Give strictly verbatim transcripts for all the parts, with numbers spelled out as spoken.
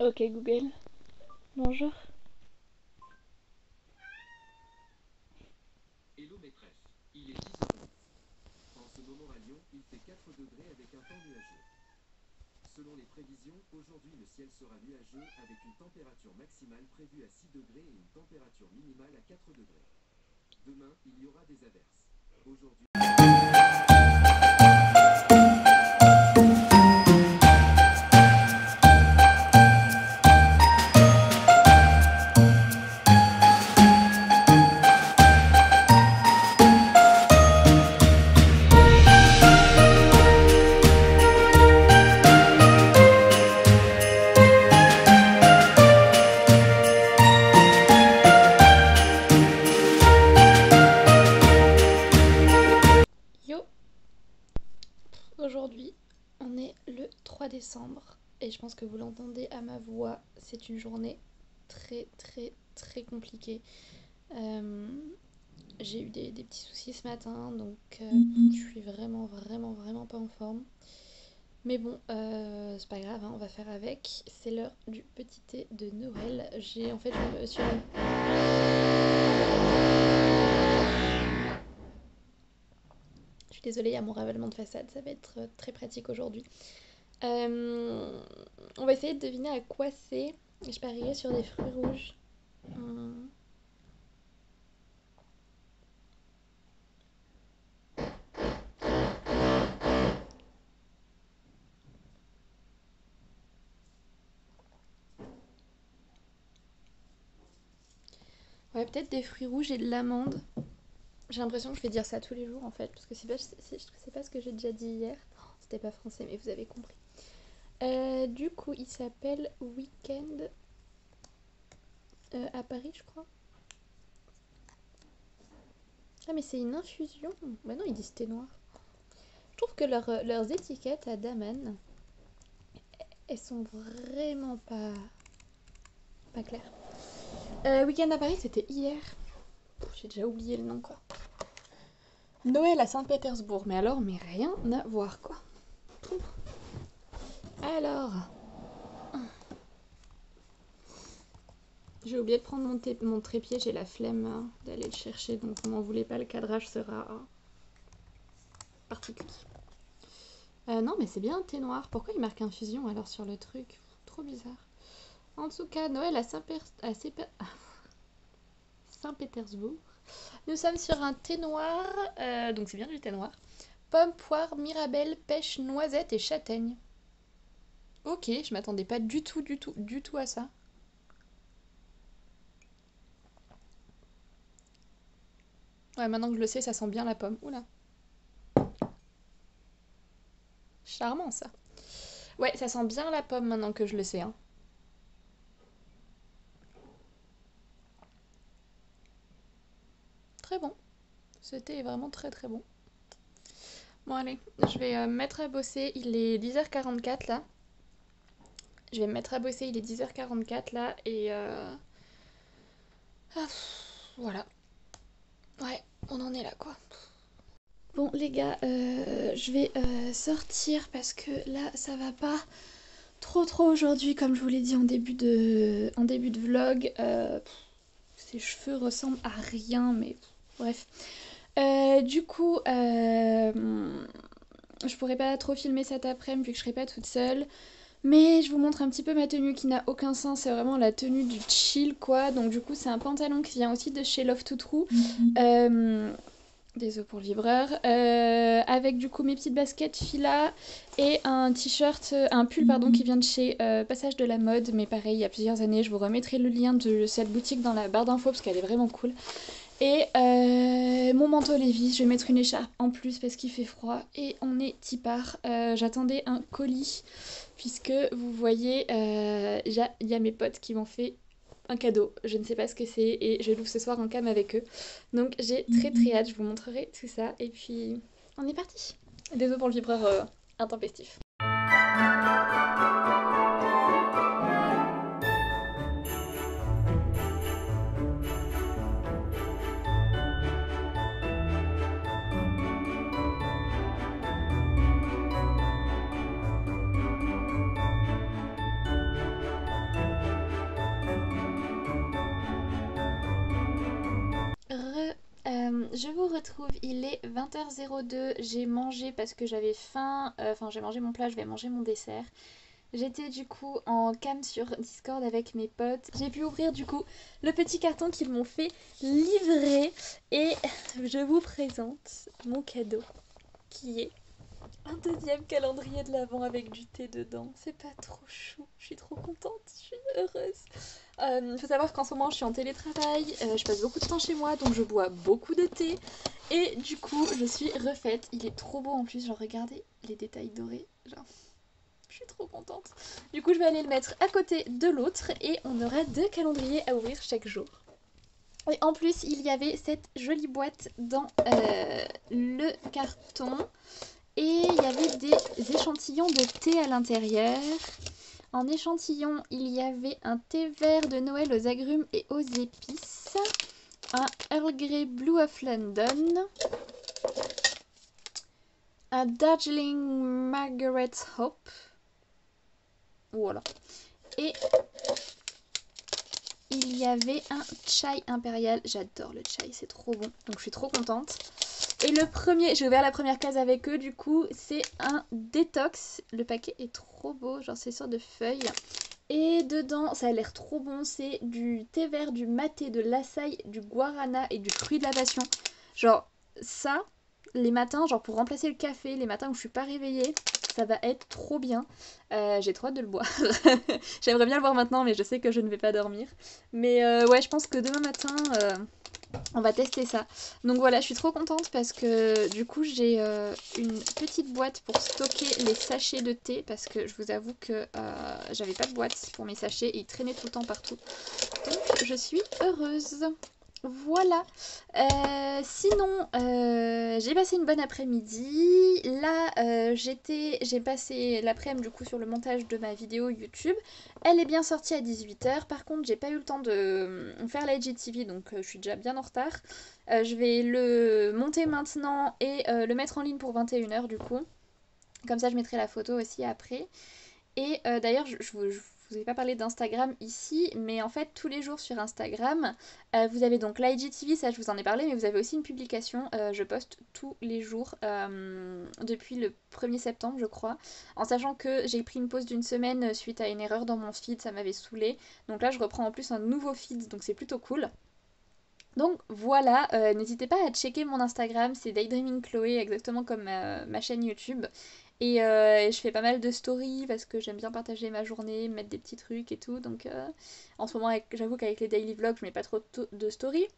Ok Google, bonjour. Hello maîtresse, il est dix heures. En ce moment à Lyon, il fait quatre degrés avec un temps nuageux. Selon les prévisions, aujourd'hui le ciel sera nuageux avec une température maximale prévue à six degrés et une température minimale à quatre degrés. Demain, il y aura des averses. Aujourd'hui... Aujourd'hui, on est le trois décembre et je pense que vous l'entendez à ma voix, c'est une journée très très très compliquée. Euh, j'ai eu des, des petits soucis ce matin, donc euh, je suis vraiment vraiment vraiment pas en forme. Mais bon, euh, c'est pas grave, hein, on va faire avec. C'est l'heure du petit thé de Noël. J'ai en fait, je me suis... Désolée, il y a mon ravalement de façade, ça va être très pratique aujourd'hui. Euh, on va essayer de deviner à quoi c'est. Je parierais sur des fruits rouges. Hum. Ouais, peut-être des fruits rouges et de l'amande. J'ai l'impression que je vais dire ça tous les jours en fait, parce que c'est pas, c'est pas ce que j'ai déjà dit hier. Oh, c'était pas français, mais vous avez compris. Euh, du coup, il s'appelle Weekend euh, à Paris, je crois. Ah, mais c'est une infusion. Bah non, ils disent thé noir. Je trouve que leur, leurs étiquettes à Daman, elles sont vraiment pas, pas claires. Euh, Weekend à Paris, c'était hier. J'ai déjà oublié le nom, quoi. Noël à Saint-Pétersbourg, mais alors, mais rien à voir, quoi. Alors, j'ai oublié de prendre mon, mon trépied, j'ai la flemme hein, d'aller le chercher, donc vous m'en voulez pas, le cadrage sera hein, particulier. Euh, non, mais c'est bien un thé noir. Pourquoi il marque infusion alors sur le truc? Trop bizarre. En tout cas, Noël à Saint-Pétersbourg. Saint-Pétersbourg. Nous sommes sur un thé noir, euh, donc c'est bien du thé noir. Pomme, poire, mirabelle, pêche, noisette et châtaigne. Ok, je m'attendais pas du tout, du tout, du tout à ça. Ouais, maintenant que je le sais, ça sent bien la pomme. Oula. Charmant ça. Ouais, ça sent bien la pomme maintenant que je le sais, hein. Très bon, ce thé est vraiment très très bon. Bon allez, je vais euh, me mettre à bosser, il est dix heures quarante-quatre là. Je vais me mettre à bosser, il est dix heures quarante-quatre là et euh... ah, voilà. Ouais, on en est là quoi. Bon les gars, euh, je vais euh, sortir parce que là ça va pas trop trop aujourd'hui comme je vous l'ai dit en début de, en début de vlog. Euh... Ses cheveux ressemblent à rien mais... Bref, euh, du coup, euh, je pourrais pas trop filmer cet après-midi vu que je serai pas toute seule. Mais je vous montre un petit peu ma tenue qui n'a aucun sens, c'est vraiment la tenue du chill quoi. Donc du coup c'est un pantalon qui vient aussi de chez Love to True. Euh, Désolée pour le vibreur. Euh, avec du coup mes petites baskets Fila et un t-shirt, un pull pardon qui vient de chez euh, Passage de la mode. Mais pareil il y a plusieurs années, je vous remettrai le lien de cette boutique dans la barre d'infos parce qu'elle est vraiment cool. Et euh, mon manteau Lévis, je vais mettre une écharpe en plus parce qu'il fait froid et on est tipar. Euh, J'attendais un colis puisque vous voyez, euh, il y a mes potes qui m'ont fait un cadeau. Je ne sais pas ce que c'est et je l'ouvre ce soir en cam avec eux. Donc j'ai très très hâte, je vous montrerai tout ça et puis on est parti. Désolée pour le vibreur euh, intempestif. je vous retrouve, il est vingt heures zéro deux, j'ai mangé parce que j'avais faim, enfin euh, j'ai mangé mon plat, je vais manger mon dessert. J'étais du coup en cam sur Discord avec mes potes. J'ai pu ouvrir du coup le petit carton qu'ils m'ont fait livrer. Et je vous présente mon cadeau qui est un deuxième calendrier de l'Avent avec du thé dedans. C'est pas trop chou, je suis trop contente, je suis heureuse. Il euh, faut savoir qu'en ce moment je suis en télétravail, euh, je passe beaucoup de temps chez moi donc je bois beaucoup de thé. Et du coup je suis refaite, il est trop beau en plus, genre regardez les détails dorés, genre... Je suis trop contente. Du coup, je vais aller le mettre à côté de l'autre et on aura deux calendriers à ouvrir chaque jour. Et en plus, il y avait cette jolie boîte dans euh, le carton. Et il y avait des échantillons de thé à l'intérieur. En échantillon, il y avait un thé vert de Noël aux agrumes et aux épices. Un Earl Grey Blue of London. Un Darjeeling Margaret Hope. Voilà. Et il y avait un chai impérial. J'adore le chai, c'est trop bon. Donc je suis trop contente. Et le premier, j'ai ouvert la première case avec eux. Du coup, c'est un détox. Le paquet est trop beau. Genre, c'est sorte de feuilles. Et dedans, ça a l'air trop bon. C'est du thé vert, du maté, de l'açaï, du guarana et du fruit de la passion. Genre, ça, les matins, genre pour remplacer le café, les matins où je suis pas réveillée. Ça va être trop bien. Euh, j'ai trop hâte de le boire. J'aimerais bien le boire maintenant, mais je sais que je ne vais pas dormir. Mais euh, ouais, je pense que demain matin, euh, on va tester ça. Donc voilà, je suis trop contente parce que du coup, j'ai euh, une petite boîte pour stocker les sachets de thé. Parce que je vous avoue que euh, j'avais pas de boîte pour mes sachets et ils traînaient tout le temps partout. Donc je suis heureuse. Voilà, euh, sinon euh, j'ai passé une bonne après-midi, là euh, j'étais, j'ai passé l'après-midi du coup sur le montage de ma vidéo YouTube, elle est bien sortie à dix-huit heures, par contre j'ai pas eu le temps de faire la I G T V donc euh, je suis déjà bien en retard, euh, je vais le monter maintenant et euh, le mettre en ligne pour vingt et une heures du coup, comme ça je mettrai la photo aussi après, et euh, d'ailleurs je vous... Je vous ai pas parlé d'Instagram ici, mais en fait tous les jours sur Instagram, euh, vous avez donc l'I G T V, ça je vous en ai parlé, mais vous avez aussi une publication, euh, je poste tous les jours euh, depuis le premier septembre je crois, en sachant que j'ai pris une pause d'une semaine suite à une erreur dans mon feed, ça m'avait saoulé, donc là je reprends en plus un nouveau feed, donc c'est plutôt cool. Donc voilà, euh, n'hésitez pas à checker mon Instagram, c'est DaydreamingChloé exactement comme ma, ma chaîne YouTube. Et, euh, et je fais pas mal de stories parce que j'aime bien partager ma journée, mettre des petits trucs et tout. Donc euh, en ce moment, j'avoue qu'avec les daily vlogs, je mets pas trop de stories.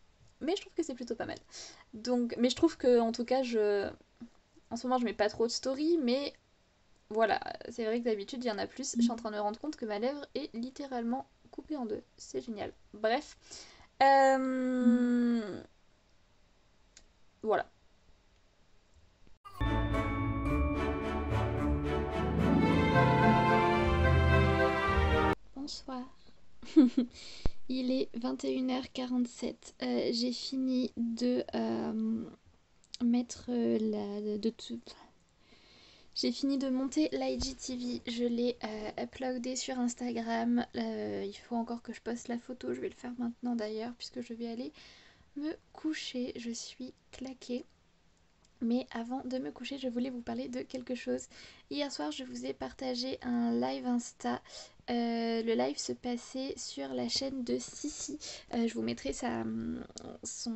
Mais je trouve que c'est plutôt pas mal. Donc, mais je trouve que en tout cas, je... en ce moment, je mets pas trop de stories. Mais voilà, c'est vrai que d'habitude, il y en a plus. Je suis en train de me rendre compte que ma lèvre est littéralement coupée en deux. C'est génial. Bref. Euh... Voilà. Bonsoir. Il est vingt et une heures quarante-sept. Euh, j'ai fini de euh, mettre la... de tout. J'ai fini de monter l'I G T V. Je l'ai euh, uploadé sur Instagram. Euh, il faut encore que je poste la photo. Je vais le faire maintenant d'ailleurs puisque je vais aller me coucher. Je suis claquée. Mais avant de me coucher, je voulais vous parler de quelque chose. Hier soir, je vous ai partagé un live Insta. Euh, le live se passait sur la chaîne de Sissi. Euh, je vous mettrai sa, son,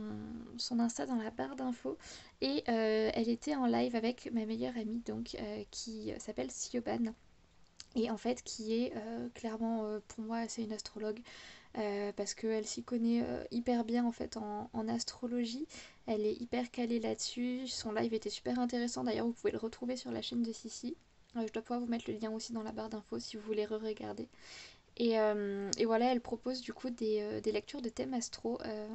son Insta dans la barre d'infos. Et euh, elle était en live avec ma meilleure amie, donc, euh, qui s'appelle Sioban. Et en fait, qui est euh, clairement, euh, pour moi, c'est une astrologue. Euh, parce qu'elle s'y connaît euh, hyper bien en fait en, en astrologie, elle est hyper calée là-dessus, son live était super intéressant d'ailleurs, vous pouvez le retrouver sur la chaîne de Sissi, euh, je dois pouvoir vous mettre le lien aussi dans la barre d'infos si vous voulez re-regarder, et, euh, et voilà elle propose du coup des, euh, des lectures de thèmes astro, euh,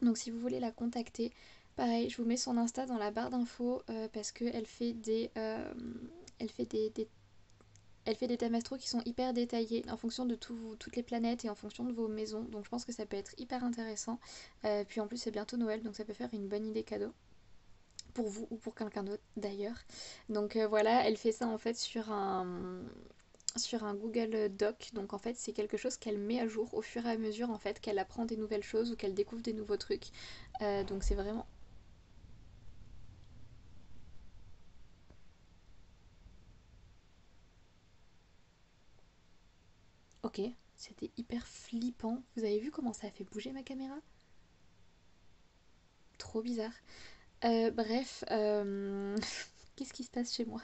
donc si vous voulez la contacter, pareil je vous mets son Insta dans la barre d'infos euh, parce qu'elle fait des... Euh, elle fait des, des Elle fait des thèmes astro qui sont hyper détaillés en fonction de tout, toutes les planètes et en fonction de vos maisons. Donc je pense que ça peut être hyper intéressant. Euh, puis en plus c'est bientôt Noël donc ça peut faire une bonne idée cadeau. Pour vous ou pour quelqu'un d'autre d'ailleurs. Donc euh, voilà, elle fait ça en fait sur un... sur un Google Doc, donc en fait c'est quelque chose qu'elle met à jour au fur et à mesure en fait qu'elle apprend des nouvelles choses ou qu'elle découvre des nouveaux trucs. Euh, donc c'est vraiment Ok, c'était hyper flippant. Vous avez vu comment ça a fait bouger ma caméra? Trop bizarre. Euh, bref, euh... qu'est-ce qui se passe chez moi?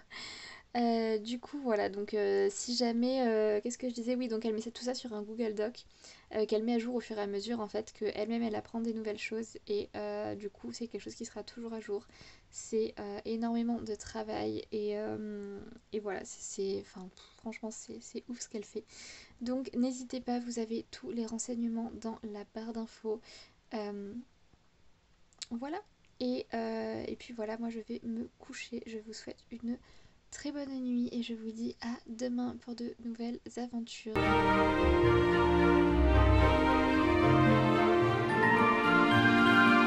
Euh, du coup voilà, donc euh, si jamais, euh, qu'est-ce que je disais, oui, donc elle met tout ça sur un Google Doc euh, qu'elle met à jour au fur et à mesure en fait, qu'elle-même elle apprend des nouvelles choses et euh, du coup c'est quelque chose qui sera toujours à jour. C'est euh, énormément de travail et, euh, et voilà, c'est, enfin franchement c'est ouf ce qu'elle fait. Donc n'hésitez pas, vous avez tous les renseignements dans la barre d'infos. Euh, voilà, et, euh, et puis voilà, moi je vais me coucher, je vous souhaite une très bonne nuit et je vous dis à demain pour de nouvelles aventures.